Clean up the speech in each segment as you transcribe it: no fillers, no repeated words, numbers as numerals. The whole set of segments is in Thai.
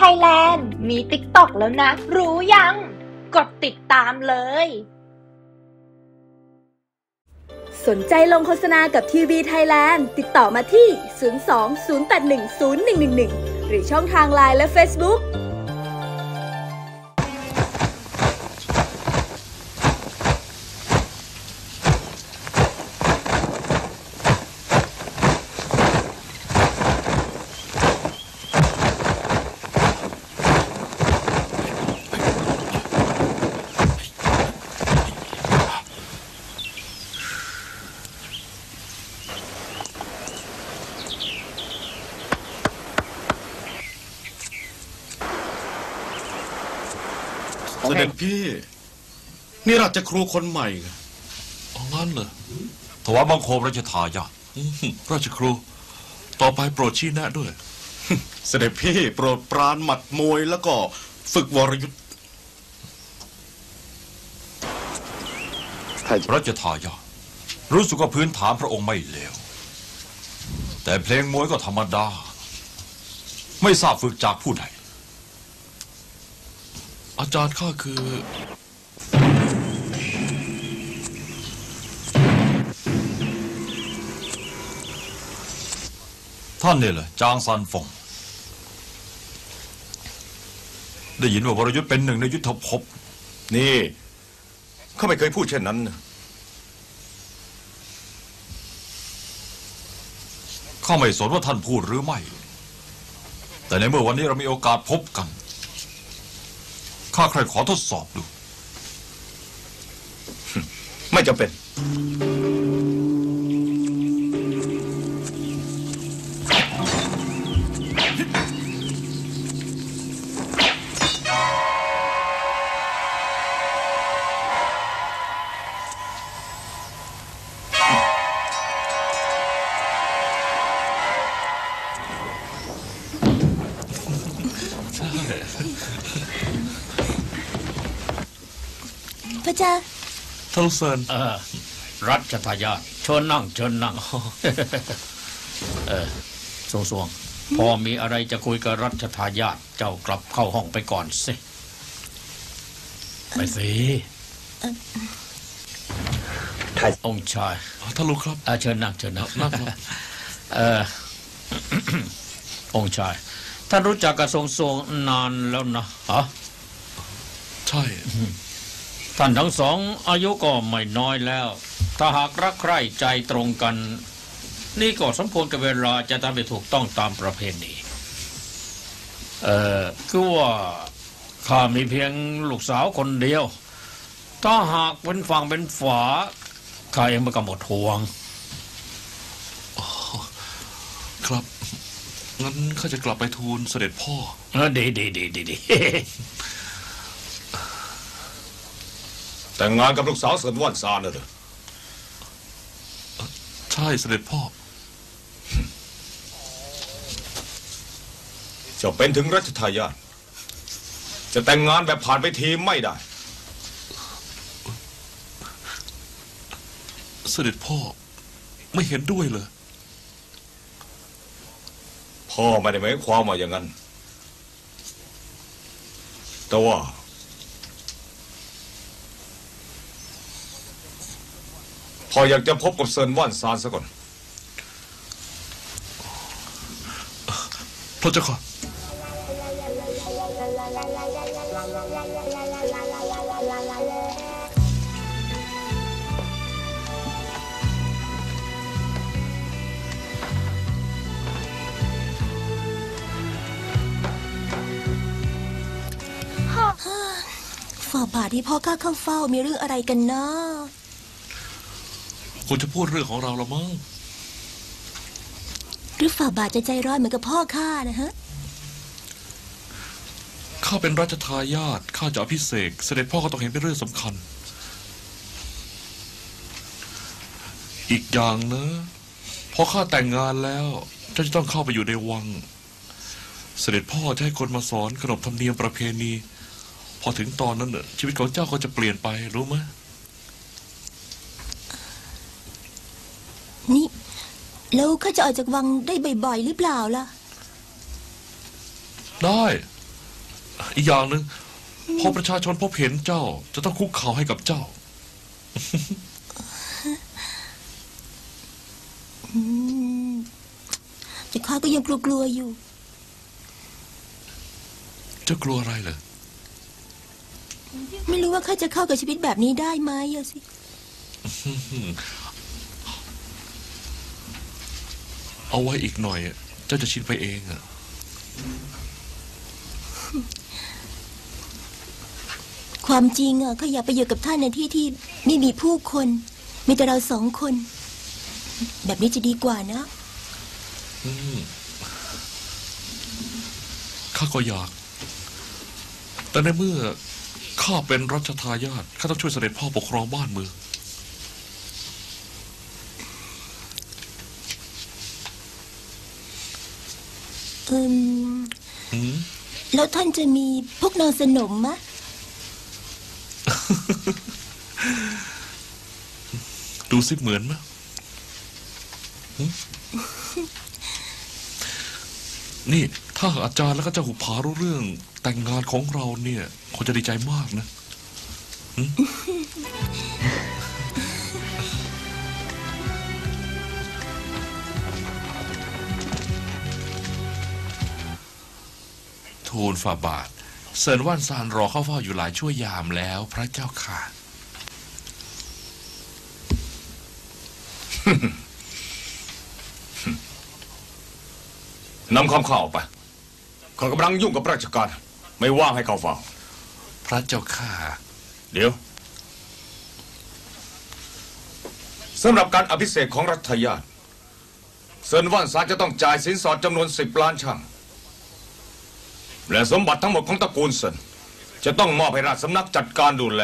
Thailand มี TikTok แล้วนะรู้ยังกดติดตามเลยสนใจลงโฆษณากับ TV Thailand ติดต่อมาที่02-081-0111หรือช่องทาง LINE และ Facebookเสด็จพี่นี่ราชครูคนใหม่เอางั้นเหรอถวายบังคมราชทายาทราชครูต่อไปโปรดชี้แนะด้วยเสด็จพี่โปรดปราณหมัดมวยแล้วก็ฝึกวรยุทธ์ราชทายาทรู้สึกว่าพื้นฐานพระองค์ไม่เลวแต่เพลงมวยก็ธรรมดาไม่ทราบฝึกจากผู้ใดอาจารย์ข้าคือท่านเนี่ยเหรอจางซันฟงได้ยินว่าวรยุทธ์เป็นหนึ่งในยุทธภพนี่เขาไม่เคยพูดเช่นนั้นข้าไม่สนว่าท่านพูดหรือไม่แต่ในเมื่อวันนี้เรามีโอกาสพบกันข้าใครขอทดสอบดูไม่จำเป็นทงเซินรัชทายาทเชิญนั่งสวงพอมีอะไรจะคุยกับรัชทายาทเจ้ากลับเข้าห้องไปก่อนสิไปสิองค์ชายท่านลูกครับเชิญนั่งองค์ชายท่านรู้จักกับทรงนานแล้วนะฮะใช่ท่านทั้งสองอายุก็ไม่น้อยแล้วถ้าหากรักใคร่ใจตรงกันนี่ก็สมควรกับเวลาจะทำให้ถูกต้องตามประเพณีคือว่าข้ามีเพียงลูกสาวคนเดียวถ้าหากเป็นฝั่งเป็นฝาข้าเองไม่กำหนดห่วงครับงั้นข้าจะกลับไปทูลเสด็จพ่อดีแต่งงานกับลูกสาวเซินว่านซานน่ะเหรอใช่เสด็จพ่อจะเป็นถึงรัชทายาทจะแต่งงานแบบผ่านไปทีไม่ได้เสด็จพ่อไม่เห็นด้วยเลยพ่อไม่ได้หมายความว่าอย่างนั้นแต่ว่าพออยากจะพบกับเซินว่านซานซะก่อนพระเจ้าค่ะฝ่าบาทที่พ่อข้าเข้าเฝ้ามีเรื่องอะไรกันเนาะคุณจะพูดเรื่องของเราละมั้งหรือฝ่าบาทจะใจร้อนเหมือนกับพ่อข้านะฮะข้าเป็นราชทายาทข้าจะอภิเษกเสด็จพ่อก็ต้องเห็นเป็นเรื่องสำคัญอีกอย่างนะพอข้าแต่งงานแล้วจะต้องเข้าไปอยู่ในวังเสด็จพ่อจะให้คนมาสอนขนบธรรมเนียมประเพณีพอถึงตอนนั้นชีวิตของเจ้าก็จะเปลี่ยนไปรู้ไหมนี่แล้วข้าจะออกจากวังได้บ่อยๆหรือเปล่าล่ะได้ อีกอย่างหนึ่งพอประชาชนพบเห็นเจ้าจะต้องคุกเข่าให้กับเจ้าแต่ข้าก็ยังกลัวๆอยู่จะกลัวอะไรเหรอไม่รู้ว่าข้าจะเข้ากับชีวิตแบบนี้ได้ไหมอะสิเอาไว้อีกหน่อยเจ้าจะชินไปเองอะความจริงอะข้าอยากไปอยู่กับท่านในที่ที่ไม่มีผู้คนมีแต่เราสองคนแบบนี้จะดีกว่านะข้าก็อยากแต่ในเมื่อข้าเป็นรัชทายาทข้าต้องช่วยเสด็จพ่อปกครองบ้านเมืองแล้วท่านจะมีพวกนางสนมมะ ดูสิเหมือนมะนี่ถ้าอาจารย์แล้วก็จะหุบผารู้เรื่องแต่งงานของเราเนี่ยคงจะดีใจมากนะทูลฝ่าบาทเซินว่านซานรอเข้าเฝ้าอยู่หลายชั่วยามแล้วพระเจ้าค่ะ นำคำข่าวไปเขากำลังยุ่งกับราชการไม่ว่างให้เขาฟังพระเจ้าข้าเดี๋ยวสำหรับการอภิเษกของรัฐญาติเซินว่านซานจะต้องจ่ายสินสอดจำนวน10 ล้านช่างและสมบัติทั้งหมดของตระกูลเซินจะต้องมอบให้ราชสำนักจัดการดูแล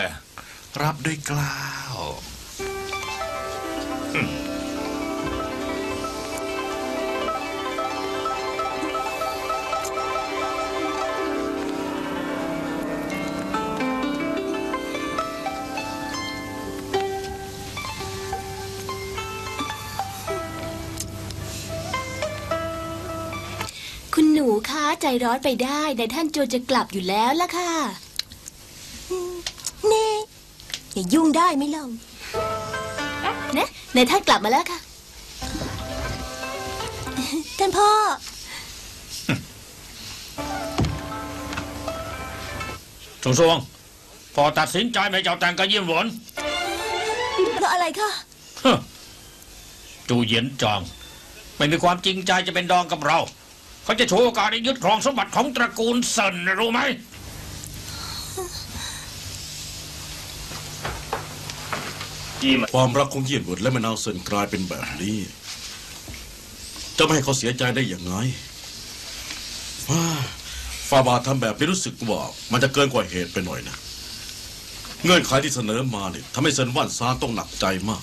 รับด้วยกล้าวใจร้อนไปได้ในท่านโจจะกลับอยู่แล้วล่ะค่ะเน่อย่ายุ่งได้ไม่เล่านะในท่านกลับมาแล้วค่ะท่านพ่อจงซวงพอตัดสินใจไม่เจ้าแต่งกับเยี่ยมหวนเพราะอะไรคะจูเยียนจางไม่มีความจริงใจจะเป็นดองกับเราเขาจะโชว์การยึดครองสมบัติของตระกูลเซินรู้ไหมความรักของเยี่ยนหวนและมะนาวเซินกลายเป็นแบบนี้จะไม่ให้เขาเสียใจได้อย่างไรฝ่าบาททำแบบนี้รู้สึกว่ามันจะเกินกว่าเหตุไปหน่อยนะเงื่อนไขที่เสนอมาเนี่ยทำให้เซินว่านซานต้องหนักใจมาก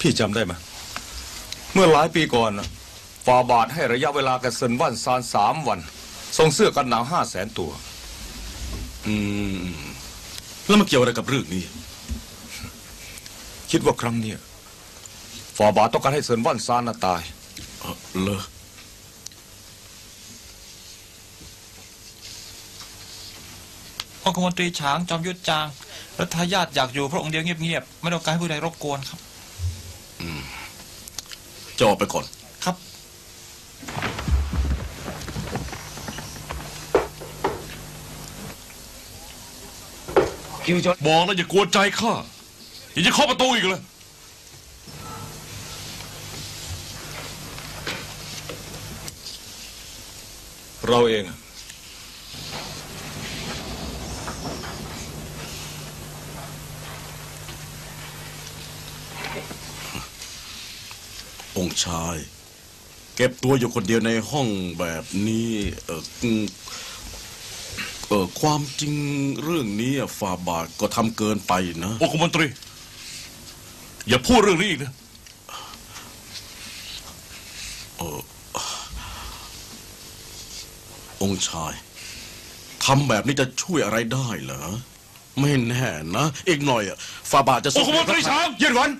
พี่จำได้ไหมเมื่อหลายปีก่อนฝ่าบาทให้ระยะเวลากับเซินว่านซาน3 วันส่งเสื้อกันหนาว500,000 ตัวแล้วมาเกี่ยวอะไรกับเรื่องนี้คิดว่าครั้งนี้ฝ่าบาทต้องการให้เซินว่านซานตายเหรอองคมนตรีฉางจอมยุทธจางรัฐญาติอยากอยู่พระองค์เดียวเงียบๆไม่ต้องการให้ผู้ใดรบกวนครับจะออกไปก่อนครับบอกแล้วอย่ากลัวใจข้าอย่าจะเคาะประตูอีกเลยเราเององค์ชายเก็บตัวอยู่คนเดียวในห้องแบบนี้ความจริงเรื่องนี้ฝ่าบาทก็ทำเกินไปนะองคมนตรีอย่าพูดเรื่องนี้อีกนะองค์ชายทำแบบนี้จะช่วยอะไรได้เหรอไม่แน่นะอีกหน่อยฝ่าบาทจะองคมนตรีช้างยืนวัน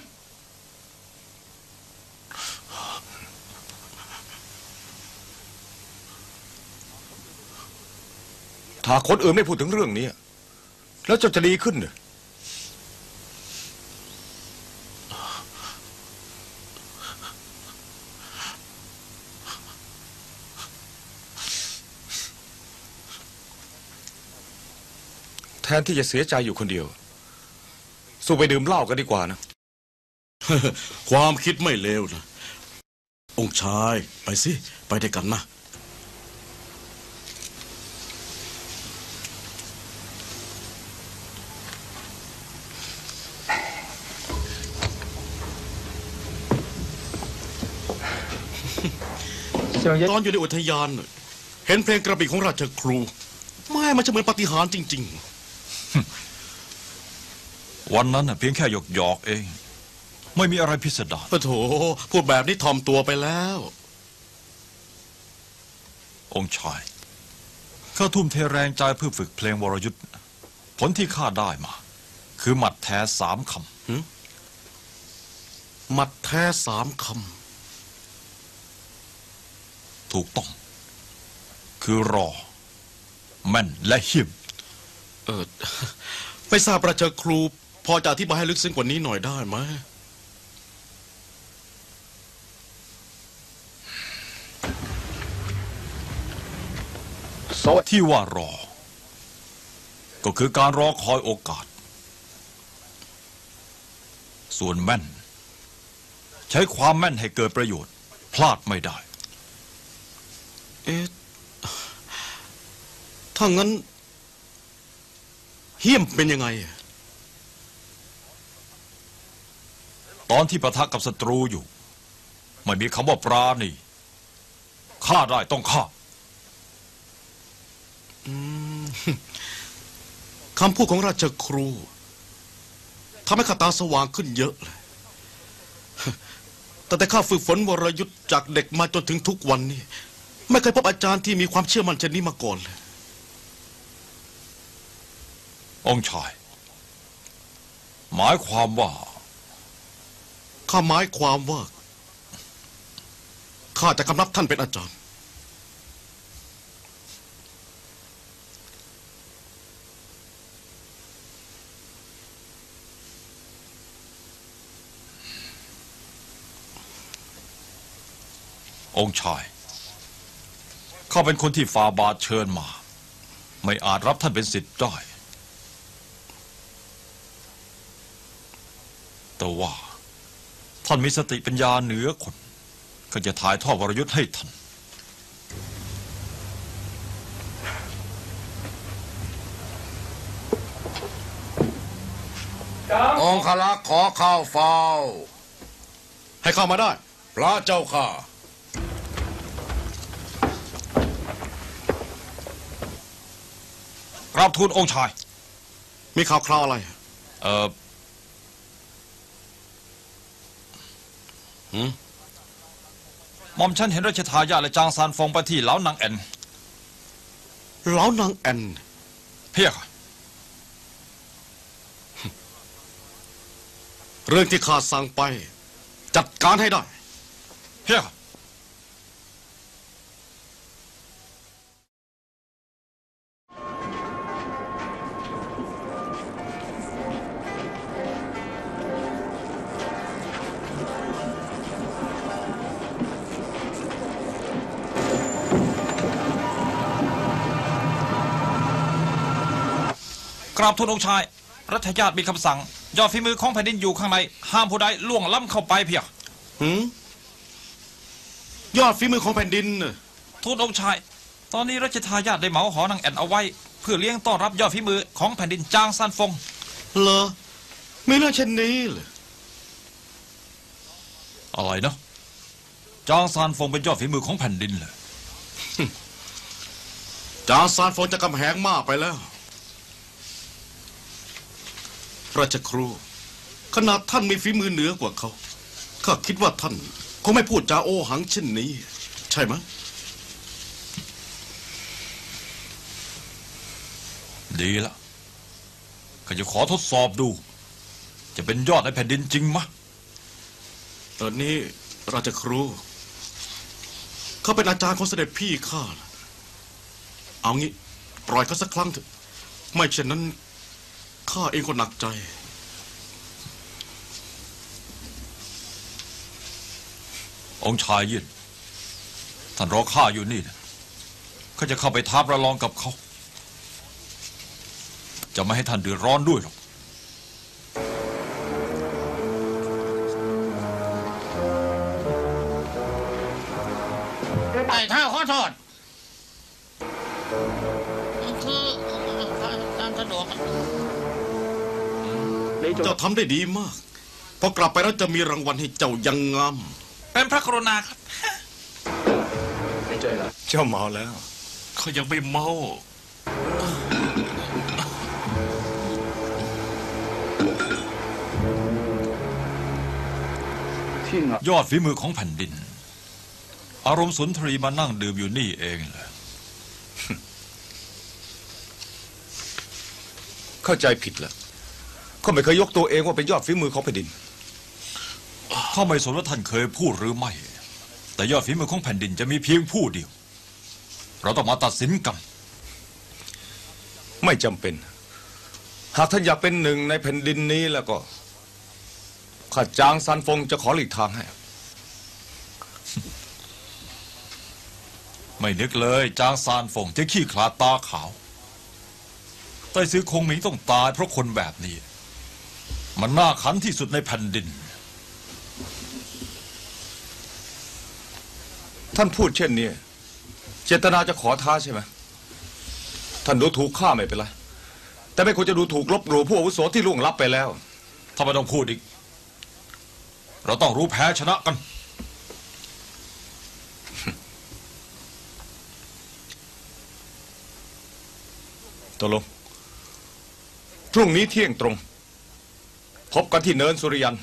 ถ้าคนอื่นไม่พูดถึงเรื่องนี้แล้วจะดีขึ้นเหรอแทนที่จะเสียใจอยู่คนเดียวสู้ไปดื่มเหล้ากันดีกว่านะความคิดไม่เลวนะองค์ชายไปสิไปด้วยกันนะตอนอยู่ในอุทยานเห็นเพลงกระบี่ของราชครูไม่มันจะเหมือนปาฏิหาริย์จริงๆวันนั้นเพียงแค่หยอกเองไม่มีอะไรพิสดารโถพูดแบบนี้ทอมตัวไปแล้วองค์ชายข้าทุ่มเทแรงใจเพื่อฝึกเพลงวรยุทธ์ผลที่ข้าได้มาคือหมัดแท้สามคำหมัดแท้สามคำถูกต้องคือรอแม่นและเหี้ยมไม่ทราบราชครูพอจะอธิบายให้ลึกซึ้งกว่านี้หน่อยได้ไหมที่ว่ารอก็คือการรอคอยโอกาสส่วนแม่นใช้ความแม่นให้เกิดประโยชน์พลาดไม่ได้ถ้างั้นเหี้ยมเป็นยังไงตอนที่ปะทะกับศัตรูอยู่ไม่มีคำว่าปราณีฆ่าได้ต้องฆ่าคำพูดของราชครูทำให้ข้าตาสว่างขึ้นเยอะเลยแต่ข้าฝึกฝนวรยุทธ์จากเด็กมาจนถึงทุกวันนี้ไม่เคยพบอาจารย์ที่มีความเชื่อมั่นเช่นนี้มาก่อนเลยองค์ชายหมายความว่าข้าหมายความว่าข้าจะกำนับท่านเป็นอาจารย์องค์ชายข้าเป็นคนที่ฟาบาทเชิญมาไม่อาจรับท่านเป็นศิษย์ได้แต่ว่าท่านมีสติปัญญาเหนือคนก็จะถ่ายทอดวรยุทธ์ให้ท่านองคลักษ์ขอเข้าเฝ้าให้เข้ามาได้พระเจ้าค่ะกราบทูลองค์ชายมีข่าวคราวอะไรหม่อมฉันเห็นราชทายาทและจางซานฟงไปที่เหล้านางแอนเหล้านางแอนเพียกเรื่องที่ข้าสั่งไปจัดการให้ได้เพียกกราบทูลองค์ชายรัชญาติมีคำสั่งยอดฝีมือของแผ่นดินอยู่ข้างในห้ามผู้ใดล่วงล้ำเข้าไปเพียงยอดฝีมือของแผ่นดินทูลองค์ชายตอนนี้รัชทายาทได้เหมาหอนางแอนเอาไว้เพื่อเลี้ยงต้อนรับยอดฝีมือของแผ่นดินจางซานฟงเหรอไม่เรื่องเช่นนี้เหรออะไรนะจางซานฟงเป็นยอดฝีมือของแผ่นดินเหรอจางซานฟงจะกำแหงมากไปแล้วราชครูขนาดท่านมีฝีมือเหนือกว่าเขาข้าคิดว่าท่านคงไม่พูดจาโอหังเช่นนี้ใช่ไหมดีละข้าจะขอทดสอบดูจะเป็นยอดในแผ่นดินจริงมะตอนนี้ราชครูเขาเป็นอาจารย์ของเสด็จพี่ข้าเอางี้ ปล่อยเขาสักครั้งเถอะไม่เช่นนั้นข้าเองก็หนักใจองค์ชายเย็นท่านรอข้าอยู่นี่นะข้าจะเข้าไปท้าประลองกับเขาจะไม่ให้ท่านเดือดร้อนด้วยหรอกไต่เท้าขอโทษคือตามสะดวกเจ้าทำได้ดีมากพอกลับไปแล้วจะมีรางวัลให้เจ้ายังงามเป็นพระกรุณาครับเจ้าเมาแล้วเขายังไม่เมายอดฝีมือของแผ่นดินอารมณ์สุนทรีมานั่งดื่มอยู่นี่เองเลยเข้าใจผิดแล้วเขาไม่เคยยกตัวเองว่าเป็นยอดฝีมือของแผ่นดินข้าไม่สนว่าท่านเคยพูดหรือไม่แต่ยอดฝีมือของแผ่นดินจะมีเพียงผู้เดียวเราต้องมาตัดสินกันไม่จำเป็นหากท่านอยากเป็นหนึ่งในแผ่นดินนี้แล้วก็ข้าจางซันฟงจะขอหลีกทางให้ไม่นึกเลยจางซานฟงจะขี้ขลาดตาขาวไต้ซื้อคงหมิงต้องตายเพราะคนแบบนี้มันน่าขันที่สุดในแผ่นดินท่านพูดเช่นนี้เจตนาจะขอท้าใช่ไหมท่านดูถูกข้าไม่เป็นไรแต่ไม่ควรจะดูถูกลบหลู่ผู้อาวุโสที่ล่วงลับไปแล้วถ้าไม่ต้องพูดอีกเราต้องรู้แพ้ชนะกันตกลงพรุ่งนี้เที่ยงตรงพบกันที่เนินสุริยัน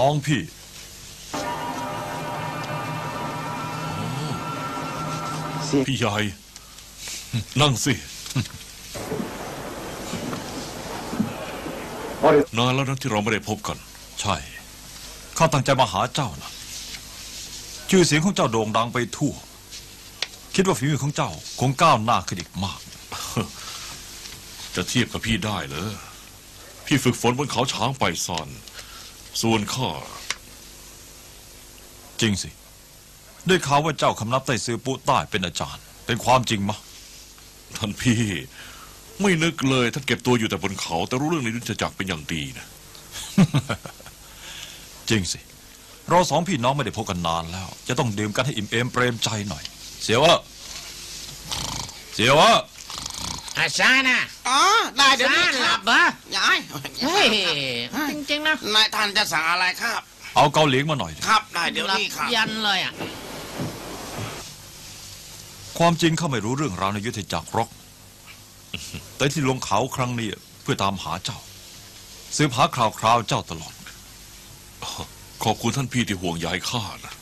น้องพี่พี่ใหญ่นั่งสินานแล้วนะที่เราไม่ได้พบกันใช่ข้าตั้งใจมาหาเจ้านะชื่อเสียงของเจ้าโด่งดังไปทั่วคิดว่าฝีมือของเจ้าคงก้าวหน้าขึ้นอีกมากจะเทียบกับพี่ได้เหรอพี่ฝึกฝนบนเขาช้างไปซอนส่วนข้าจริงสิได้ข่าวว่าเจ้าคำนับไต้ซื้อปูใต้เป็นอาจารย์เป็นความจริงมะท่านพี่ไม่นึกเลยท่านเก็บตัวอยู่แต่บนเขาแต่รู้เรื่องในดุจจักรเป็นอย่างดีนะ จริงสิ เราสองพี่น้องไม่ได้พบกันนานแล้วจะต้องดื่มกันให้อิ่มเอมเปรมใจหน่อยเสียวะเสียวะอาชานะอ๋อได้เดี๋ยวนี้หลับเหรอยายเฮ้ยจริงๆนะนายท่านจะสั่งอะไรครับเอาเกาเหลียงมาหน่อยครับได้เดี๋ยวนี้ครับยันเลยอ่ะความจริงเขาไม่รู้เรื่องราวในยุทธจักรรอกแต่ที่ลงเขาครั้งนี้เพื่อตามหาเจ้าสืบหาข่าวๆเจ้าตลอดขอบคุณท่านพี่ที่ห่วงใยข้านะ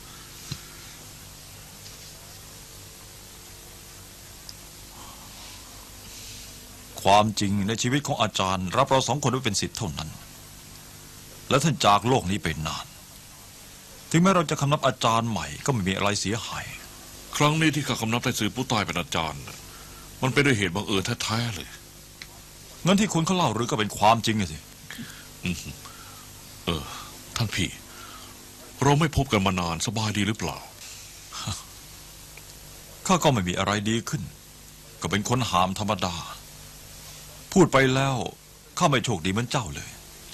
ความจริงในชีวิตของอาจารย์รับเราสองคนไว้เป็นศิษย์เท่านั้นและท่านจากโลกนี้ไปนานถึงแม้เราจะคำนับอาจารย์ใหม่ก็ไม่มีอะไรเสียหายครั้งนี้ที่ข้าคำนับได้สื่อผู้ตายเป็นอาจารย์มันเป็นด้วยเหตุบังเอิญแท้ๆเลยงั้นที่คุณเขาเล่าหรือก็เป็นความจริงสิท่านพี่เราไม่พบกันมานานสบายดีหรือเปล่าข้าก็ไม่มีอะไรดีขึ้นก็เป็นคนหามธรรมดาพูดไปแล้วข้าไม่โชคดีเหมือนเจ้าเลย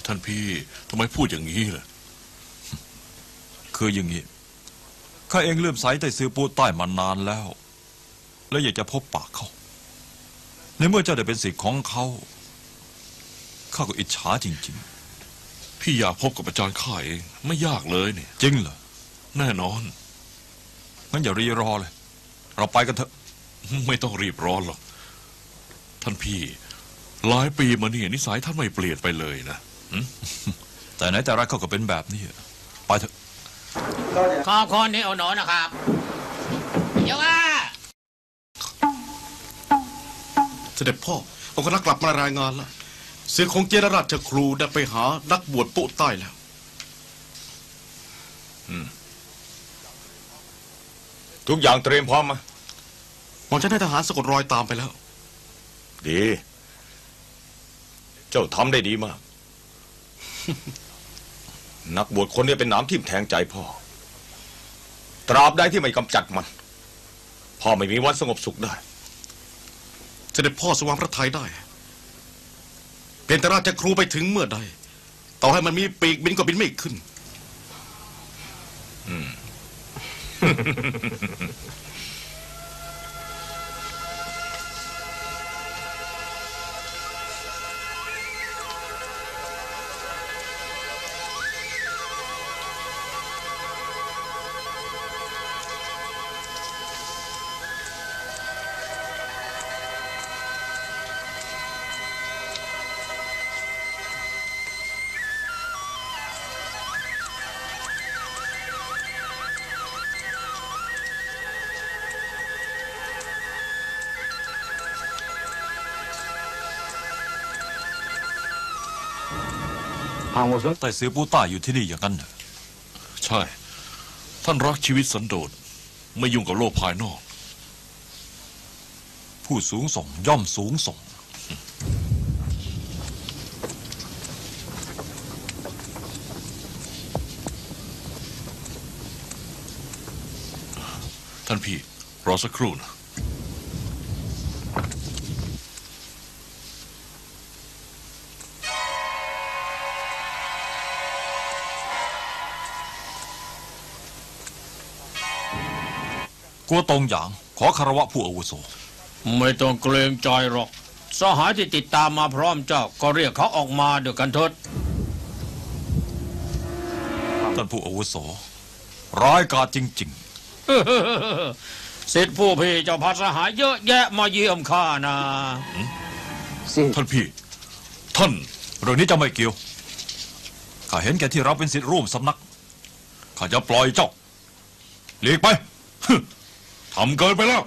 ท่านพี่ทำไมพูดอย่างนี้ล่ะคืออย่างนี้ข้าเองเลื่อมใสใต้ซื้อปูใต้มานานแล้วและอยากจะพบปากเขาในเมื่อเจ้าได้เป็นศิษย์ของเขาข้าก็อิจฉาจริงๆพี่อยากพบกับอาจารย์ข้าเองไม่ยากเลยเนี่ยจริงเหรอแน่นอนงั้นอย่ารีรอเลยเราไปกันเถอะไม่ต้องรีบร้อนหรอกท่านพี่หลายปีมาเนี่ยนิสัยท่านไม่เปลี่ยนไปเลยนะแต่ไหนแต่ไรเขาก็เป็นแบบนี้ไปเถอะขอคนนี้เอาหนอนะครับเดี๋ยวว่าเสด็จพ่อองค์คณะกลับมารายงานแล้วเสียงของเจรราชครูได้ไปหานักบวชปุ๊ใต้แล้วทุกอย่างเตรียมพร้อมมาหม่อมฉันได้ทหารสะกดรอยตามไปแล้วดีเจ้าทำได้ดีมาก นักบวชคนนี้เป็นน้ำทิ่มแทงใจพ่อตราบใดที่ไม่กำจัดมันพ่อไม่มีวันสงบสุขได้เสด็จพ่อสว่างพระทัยได้เพียงแต่ราชครูไปถึงเมื่อใดต่อให้มันมีปีกบินก็บินไม่ขึ้น แต่เสือปูต้าอยู่ที่นี่อย่างนั้นเหรอใช่ท่านรักชีวิตสันโดษไม่ยุ่งกับโลกภายนอกผู้สูงส่งย่อมสูงส่งท่านพี่รอสักครู่นะกัวตรงอย่างขอคารวะผู้อาวุโสไม่ต้องเกรงใจหรอกสหายที่ติดตามมาพร้อมเจ้าก็เรียกเขาออกมาเดี๋ยวกันทดท่านผู้อาวุโสร้ายกาจจริงๆเสร็จผู้พี่เจ้าพาสหายเยอะแยะมาเยี่ยมข้านะท่านพี่ท่านเรื่องนี้จะไม่เกี่ยวข้าเห็นแกที่เราเป็นศิษย์ร่วมสำนักข้าจะปล่อยเจ้าหลีกไปทำเกินไปแล้ว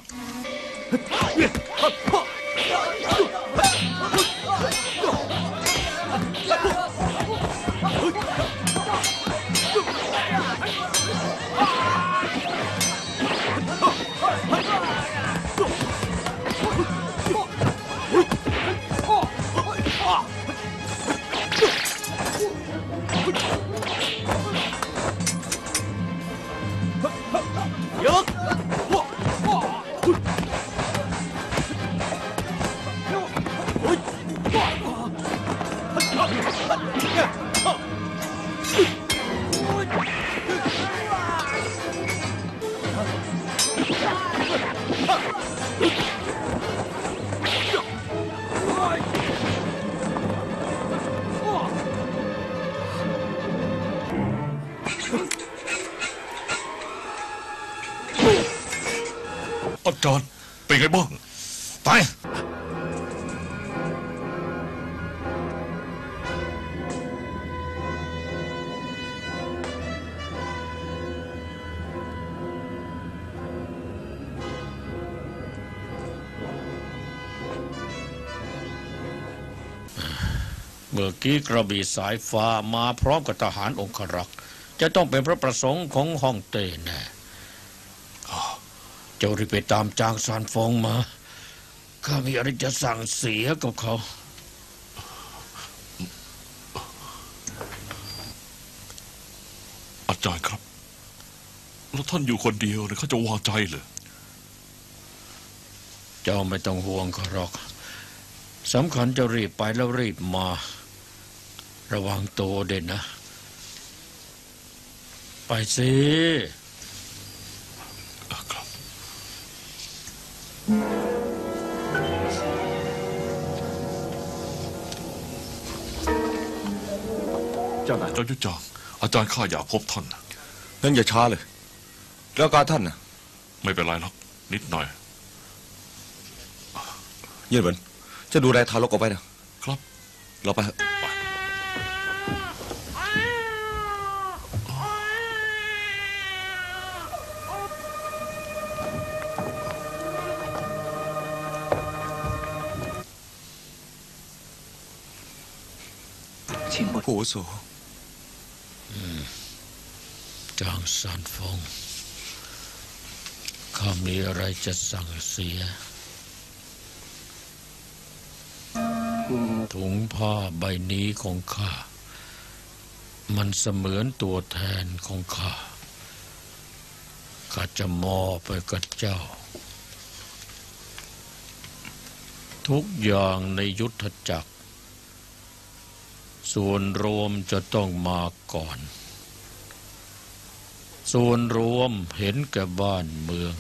อาจารย์เป็นไงบ้างไปเมื่อกี้กระบี่สายฟ้ามาพร้อมกับทหารองครักษ์จะต้องเป็นพระประสงค์ของฮ่องเต้แน่เจ้ารีบไปตามจางซานฟงมาข้ามีอะไรจะสั่งเสียกับเขาอาจารย์ครับแล้วท่านอยู่คนเดียวเลยเขาจะวางใจเหรอเจ้าไม่ต้องห่วงเขาหรอกสำคัญจะรีบไปแล้วรีบมาระวังตัวเด่นนะไปสิเจ้านายเจ้ายุจองอาจารย์ข้าอยากพบท่านนั่นอย่าช้าเลยแล้วการท่านนะไม่เป็นไรหรอกนิดหน่อยเย็นเหมือนจะดูแลทารกออกไปนะครับเราไปผู้สูงจางซานฟงข้ามีอะไรจะสั่งเสียถุงผ้าใบนี้ของข้ามันเสมือนตัวแทนของข้าข้าจะมอบไปกับเจ้าทุกอย่างในยุทธจักรส่วนรวมจะต้องมาก่อนส่วนรวมเห็นแก่บ้านเมือง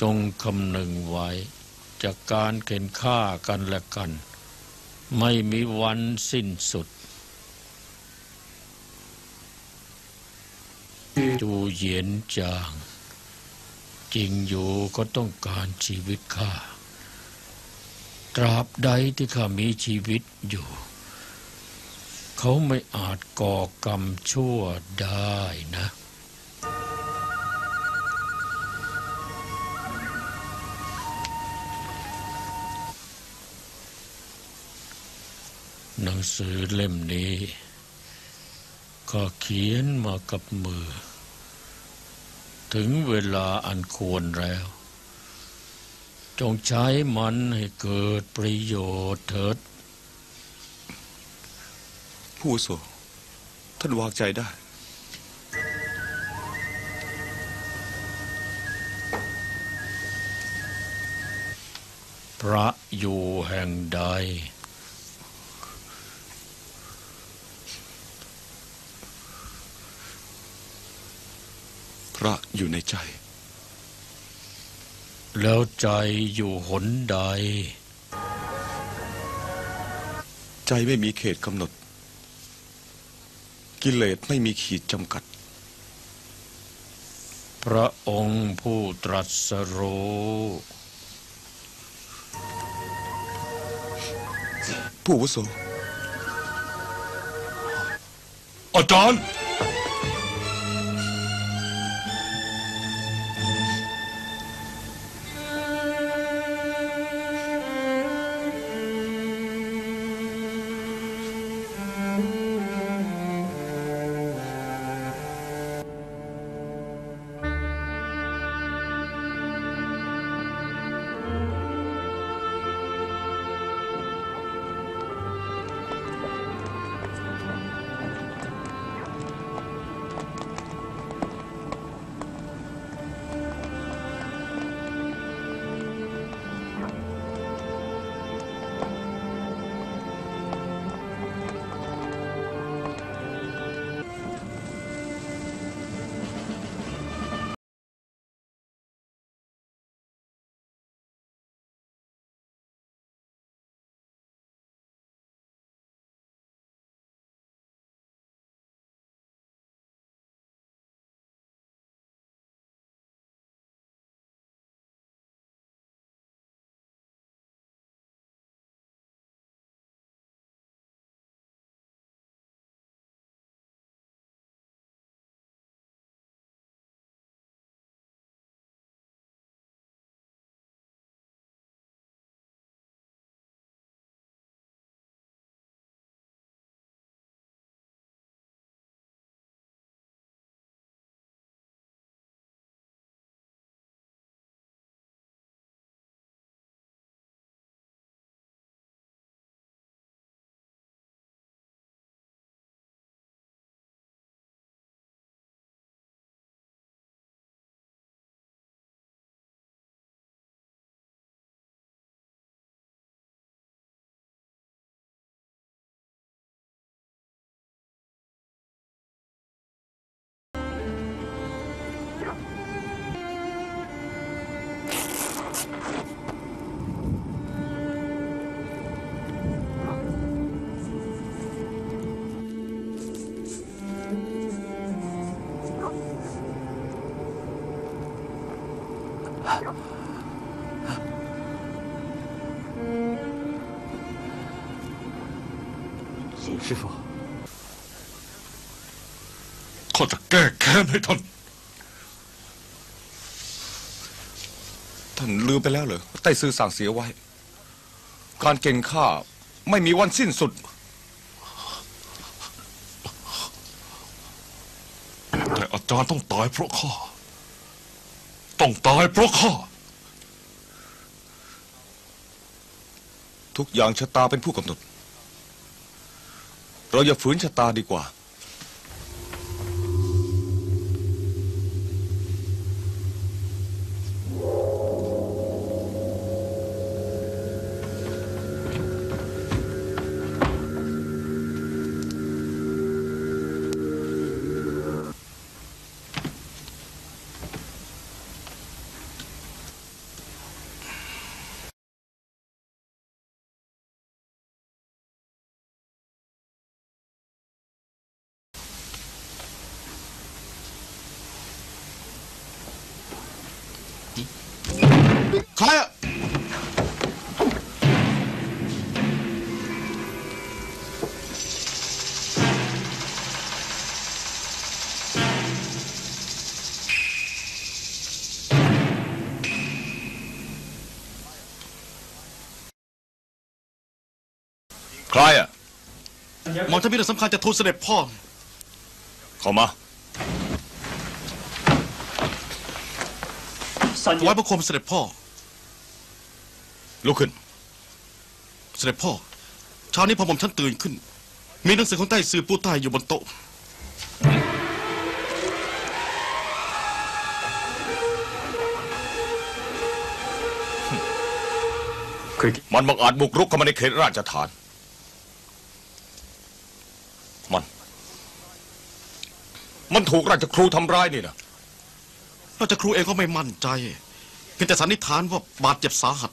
จงคำนึงไว้จากการเข็นฆ่ากันและกันไม่มีวันสิ้นสุดดูเหยียนจางจริงอยู่ก็ต้องการชีวิตข้าตราบใดที่ข้ามีชีวิตอยู่เขาไม่อาจก่อกรรมชั่วได้นะหนังสือเล่มนี้ก็เขียนมากับมือถึงเวลาอันควรแล้วจงใช้มันให้เกิดประโยชน์เถิดผู้สูงท่านวางใจได้พระอยู่แห่งใดพระอยู่ในใจแล้วใจอยู่หนใดใจไม่มีเขตกำหนดกิเลสไม่มีขีดจำกัดพระองค์ผู้ตรัสรู้ผู้วุโสอาจารย์师傅，ข้าจะแก้แค้นให้ท่านลืมไปแล้วเหรอใต้ซื้อสั่งเสียไว้การเก่งข้าไม่มีวันสิ้นสุดแต่อาจารย์ต้องตายเพราะข้าต้องตายเพราะข้าทุกอย่างชะตาเป็นผู้กำหนดเราอย่าฝืนชะตาดีกว่าใครอะใครอะหมอจะมีเรื่องสำคัญจะทูลเสด็จพ่อเข้ามาไว้บังคมเสด็จพ่อลุกขึ้นเสด็จพ่อเช้านี้พอผมฉันตื่นขึ้นมีหนังสือของใต้ซือปู้ใต้อยู่บนโต๊ะมันบังอาจบุกรุกเข้ามาในเขตราชฐานมันถูกราชครูทำร้ายนี่นะราชครูเองก็ไม่มั่นใจเพียงแต่สันนิษฐานว่าบาดเจ็บสาหัส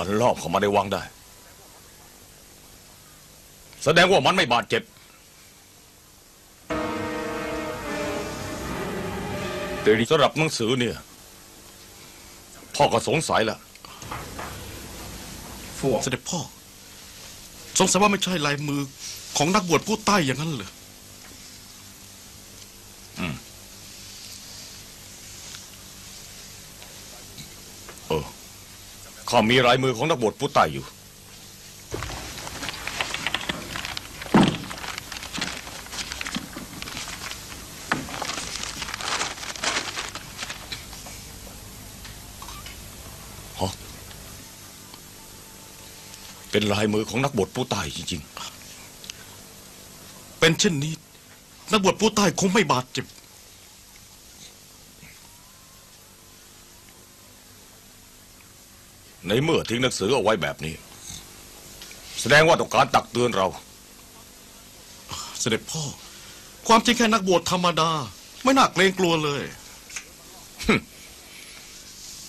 มันลอบเข้ามาในวังได้แสดงว่ามันไม่บาดเจ็บสำหรับหนังสือเนี่ยพ่อก็สงสัยล่ะเสด็จพ่อสงสัยว่าไม่ใช่ลายมือของนักบวชผู้ใต้อย่างนั้นเหรอข้ามีลายมือของนักบวชผู้ใต้อยู่ฮะเป็นลายมือของนักบวชผู้ใต้จริงๆเป็นเช่นนี้นักบวชผู้ใต้คงไม่บาดเจ็บในเมื่อทิ้งหนังสือเอาไว้แบบนี้แสดงว่าต้องการตักเตือนเราเสด็จพ่อความจริงแค่นักบวชธรรมดาไม่น่าเกรงกลัวเลย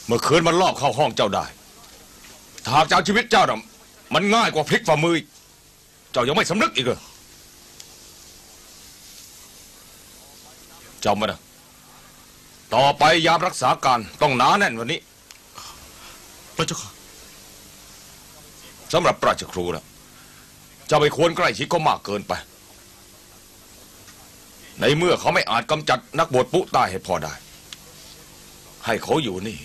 เมื่อคืนมันลอบเข้าห้องเจ้าได้ถ้าเจ้าชีวิตเจ้าน่ะมันง่ายกว่าพลิกฝ่ามือเจ้ายังไม่สำนึกอีกเหรอจำไว้นะต่อไปยามรักษาการต้องหนาแน่นวันนี้พระเจ้าค่ะสำหรับราชครูแล้วจะไปควรใกล้ชิดก็มากเกินไปในเมื่อเขาไม่อาจกำจัดนักบวชปุตตายให้พอได้ให้เขาอยู่นี่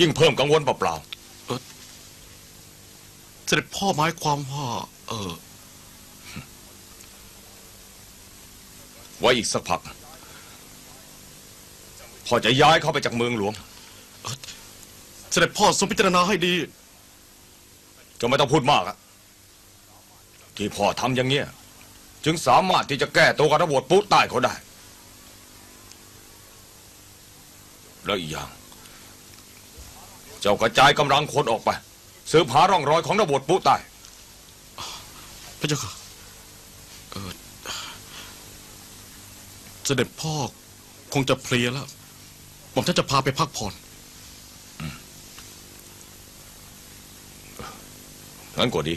ยิ่งเพิ่มกังวลเปล่าๆเสด็จพ่อหมายความว่าไว้อีกสักพักพ่อจะย้ายเขาไปจากเมืองหลวงเสด็จพ่อทรงพิจารณาให้ดีจะไม่ต้องพูดมากอะที่พ่อทำอย่างเงี้ยจึงสามารถที่จะแก้ตัวกับนักบวชปุตตายเขาได้แล้วอีกอย่างเจ้ากระจายกำลังคนออกไปสืบหาร่องรอยของนักบวชปุตตายพระเจ้าค่ะเสด็จพ่อคงจะเพลียแล้วผมจะพาไปพักผ่อนงั้นก็ดี